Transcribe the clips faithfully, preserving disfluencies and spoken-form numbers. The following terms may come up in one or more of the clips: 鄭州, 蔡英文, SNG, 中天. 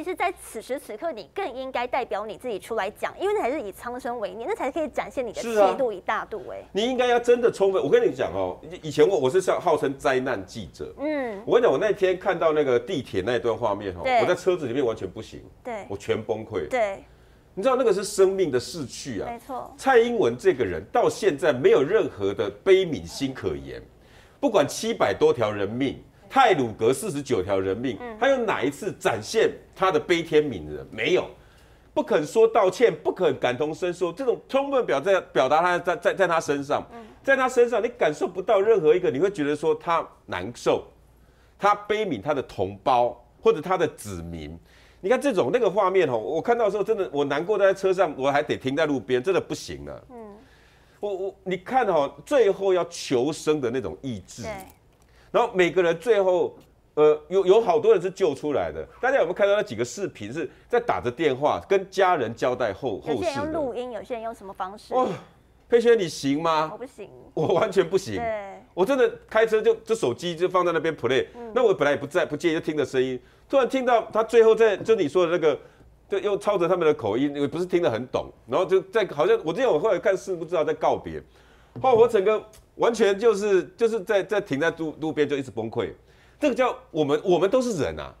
其实在此时此刻，你更应该代表你自己出来讲，因为那才是以苍生为念，那才可以展现你的气度一大度、欸。哎、啊，你应该要真的充分。我跟你讲哦，以前我我是号称灾难记者，嗯，我跟你讲，我那天看到那个地铁那一段画面哦，我在车子里面完全不行，对，我全崩溃，对。 你知道那个是生命的逝去啊，没错。蔡英文这个人到现在没有任何的悲悯心可言，不管七百多条人命，太鲁阁四十九条人命，嗯、他有哪一次展现他的悲天悯人？没有，不肯说道歉，不肯感同身受，这种充分表在表达他在在在他身上，嗯、在他身上你感受不到任何一个，你会觉得说他难受，他悲悯他的同胞或者他的子民。 你看这种那个画面哦，我看到的时候真的我难过，在车上我还得停在路边，真的不行了。嗯，我我你看哦，最后要求生的那种意志，然后每个人最后呃有有好多人是救出来的。大家有没有看到那几个视频是在打着电话跟家人交代后后事？有些人用录音，有些人用什么方式？哦，佩萱你行吗？我不行，我完全不行。 我真的开车就这手机就放在那边 play，、嗯、那我本来也不在不介意，就听着声音，突然听到他最后在就你说的那个，对，又操着他们的口音，也不是听得很懂，然后就在好像我之前我后来看是不知道在告别，后来我整个完全就是就是在在停在路路边就一直崩溃，这个叫我们我们都是人啊，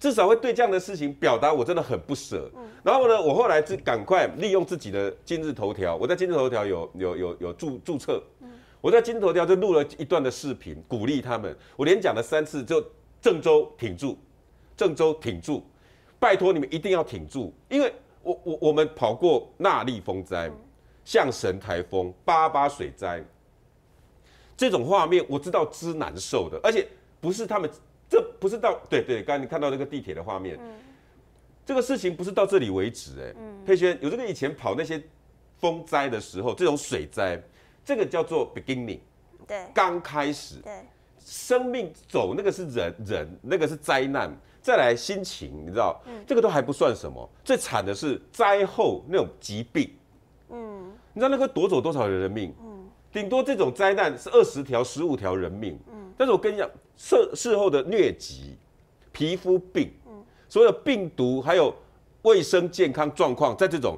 至少会对这样的事情表达我真的很不舍，嗯、然后呢，我后来就赶快利用自己的今日头条，我在今日头条有有有有注注册。 我在金头条就录了一段的视频，鼓励他们。我连讲了三次，就郑州挺住，郑州挺住，拜托你们一定要挺住，因为我我我们跑过纳莉风灾、象神台风、八八水灾，这种画面我知道之难受的，而且不是他们，这不是到对对，刚才你看到那个地铁的画面，嗯、这个事情不是到这里为止哎、欸。嗯、佩萱有这个以前跑那些风灾的时候，这种水灾。 这个叫做 beginning， 对，刚开始，对，生命走那个是人人，那个是灾难，再来心情，你知道，嗯、这个都还不算什么，最惨的是灾后那种疾病，嗯，你知道那个夺走多少人命？嗯，顶多这种灾难是二十条、十五条人命，嗯，但是我跟你讲，事事后的疟疾、皮肤病，嗯，所有的病毒还有卫生健康状况，在这种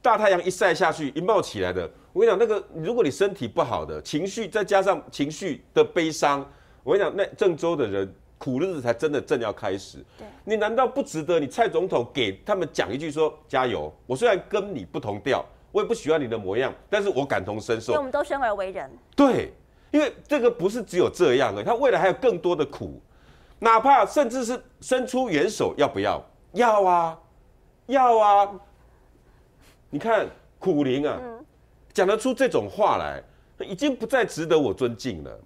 大太阳一晒下去，一冒起来的。 我跟你讲，那个如果你身体不好的情绪，再加上情绪的悲伤，我跟你讲，那郑州的人苦日子才真的正要开始。你难道不值得你蔡总统给他们讲一句说加油？我虽然跟你不同调，我也不喜欢你的模样，但是我感同身受。因为我们都生而为人。对，因为这个不是只有这样的，他未来还有更多的苦，哪怕甚至是伸出援手，要不要？要啊，要啊！你看苦苓啊。嗯 讲得出这种话来，已经不再值得我尊敬了。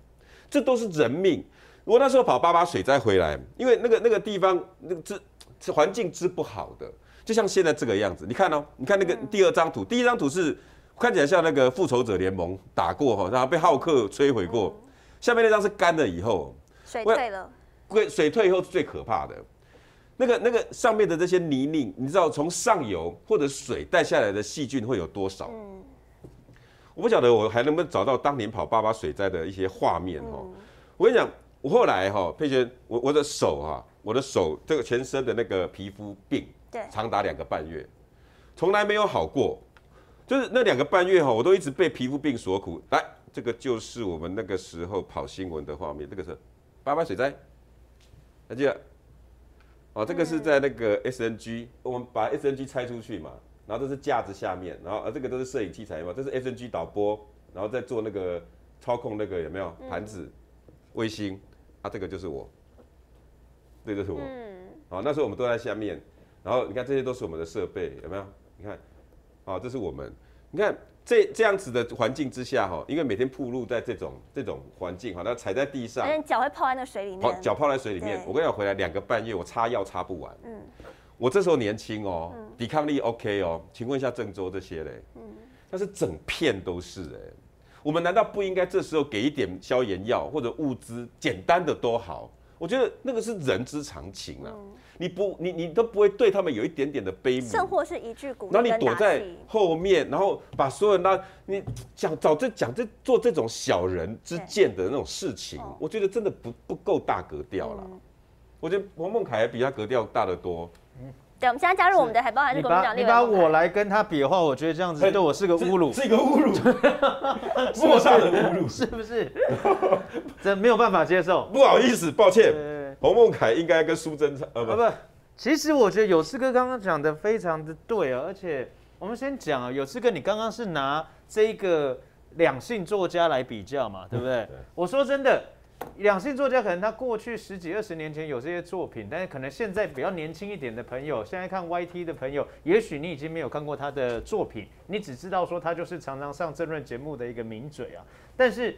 这都是人命。我那时候跑八八水灾回来，因为那个那个地方那个之环境之不好的，就像现在这个样子。你看哦，你看那个第二张图，第一张图是看起来像那个复仇者联盟打过哈，然后被浩克摧毁过。嗯、下面那张是干了以后，水退了。对，水退以后是最可怕的。那个那个上面的这些泥泞，你知道从上游或者水带下来的细菌会有多少？嗯 我不晓得我还能不能找到当年跑八八水灾的一些画面哈、哦。我跟你讲，我后来哈、哦，佩萱，我我的手哈、啊，我的手这个全身的那个皮肤病，对，长达两个半月，从来没有好过。就是那两个半月哈、哦，我都一直被皮肤病所苦。来，这个就是我们那个时候跑新闻的画面，这个是八八水灾，还记得？哦，这个是在那个 S N G， 我们把 S N G 拆出去嘛。 然后这是架子下面，然后啊这个都是摄影器材嘛，这是 S N G 导播，然后再做那个操控那个有没有盘子、卫星啊？这个就是我，这个就是我。嗯。好，那时候我们都在下面，然后你看这些都是我们的设备有没有？你看，好，这是我们。你看这这样子的环境之下哈，因为每天暴露在这种这种环境哈，那踩在地上，脚会泡在那水里面。好，脚泡在水里面。我跟你讲，回来两个半月，我擦药擦不完。嗯。 我这时候年轻哦，嗯、抵抗力 OK 哦，请问一下郑州这些嘞，嗯，但是整片都是哎，我们难道不应该这时候给一点消炎药或者物资，简单的都好？我觉得那个是人之常情啊，嗯、你不你你都不会对他们有一点点的悲悯，甚或是一句鼓励，然后你躲在后面，然后把所有人拉，你讲找这讲这做这种小人之见的那种事情，哦、我觉得真的不不够大格调啦。嗯、我觉得洪孟楷比他格调大得多。嗯，对，我们现在加入我们的海豹还是国民党立委？你把我来跟他比的话，我觉得这样子对我是个侮辱，是一个侮辱，莫大的侮辱，是不是？这没有办法接受，不好意思，抱歉。彭孟凯应该跟苏贞昌，呃，不不，其实我觉得有志哥刚刚讲的非常的对啊，而且我们先讲啊，有志哥，你刚刚是拿这个两性作家来比较嘛，对不对？我说真的。 两性作家可能他过去十几二十年前有这些作品，但是可能现在比较年轻一点的朋友，现在看 Y T 的朋友，也许你已经没有看过他的作品，你只知道说他就是常常上政论节目的一个名嘴啊。但是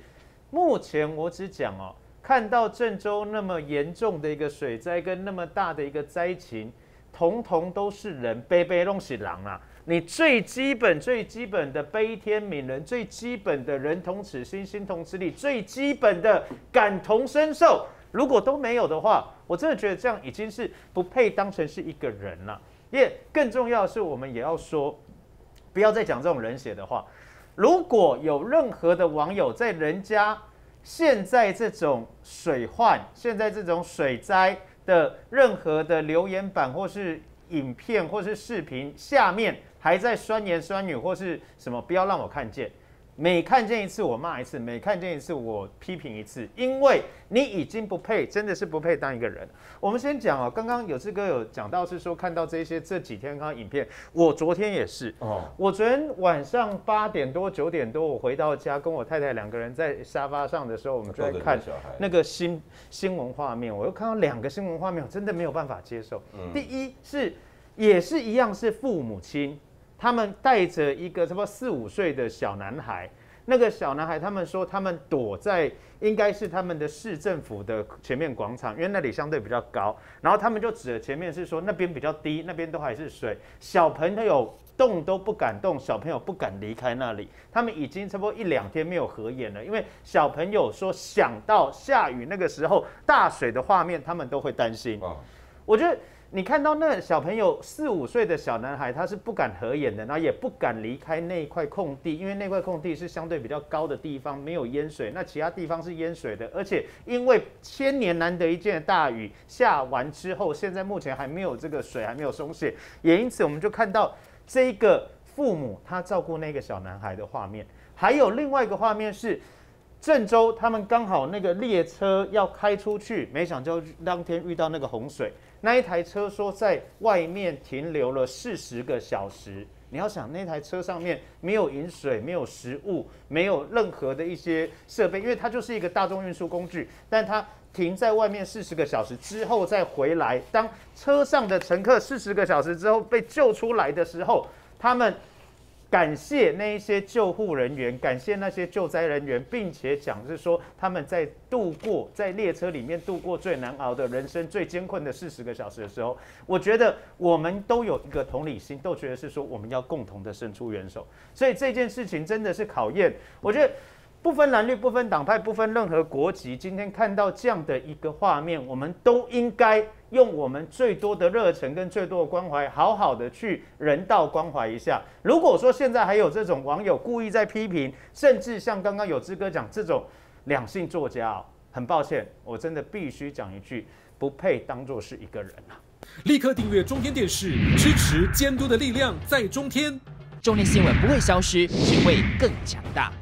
目前我只讲哦，看到郑州那么严重的一个水灾跟那么大的一个灾情，统统都是人，悲悲弄死狼啊！你最基本最基本的悲天悯人，最基本的人同此心，心同此理，最基本的感同身受，如果都没有的话，我真的觉得这样已经是不配当成是一个人了。也更重要的是，我们也要说，不要再讲这种冷血的话。如果有任何的网友在人家现在这种水患、现在这种水灾的任何的留言板或是影片或是视频下面， 还在酸言酸语或是什么，不要让我看见。每看见一次我骂一次，每看见一次我批评一次，因为你已经不配，真的是不配当一个人。我们先讲哦，刚刚有志哥有讲到是说看到这些这几天刚刚影片，我昨天也是哦，我昨天晚上八点多九点多我回到家，跟我太太两个人在沙发上的时候，我们就在看那个新新闻画面，我又看到两个新闻画面，我真的没有办法接受。嗯、第一是也是一样是父母亲。 他们带着一个什么四五岁的小男孩，那个小男孩，他们说他们躲在应该是他们的市政府的前面广场，因为那里相对比较高，然后他们就指着前面是说那边比较低，那边都还是水，小朋友动都不敢动，小朋友不敢离开那里，他们已经差不多一两天没有合眼了，因为小朋友说想到下雨那个时候大水的画面，他们都会担心。我觉得。 你看到那小朋友四五岁的小男孩，他是不敢合眼的，然后也不敢离开那一块空地，因为那块空地是相对比较高的地方，没有淹水。那其他地方是淹水的，而且因为千年难得一见的大雨下完之后，现在目前还没有这个水还没有松懈，也因此我们就看到这个父母他照顾那个小男孩的画面，还有另外一个画面是。 郑州他们刚好那个列车要开出去，没想到当天遇到那个洪水，那一台车说在外面停留了四十个小时。你要想那台车上面没有饮水，没有食物，没有任何的一些设备，因为它就是一个大众运输工具，但它停在外面四十个小时之后再回来。当车上的乘客四十个小时之后被救出来的时候，他们。 感谢那一些救护人员，感谢那些救灾人员，并且讲是说他们在度过在列车里面度过最难熬的人生最艰困的四十个小时的时候，我觉得我们都有一个同理心，都觉得是说我们要共同的伸出援手。所以这件事情真的是考验，我觉得不分蓝绿、不分党派、不分任何国籍，今天看到这样的一个画面，我们都应该。 用我们最多的热忱跟最多的关怀，好好的去人道关怀一下。如果说现在还有这种网友故意在批评，甚至像刚刚有志哥讲这种两性作家、哦，很抱歉，我真的必须讲一句，不配当作是一个人啊！立刻订阅中天电视，支持监督的力量在中天。中天新闻不会消失，只会更强大。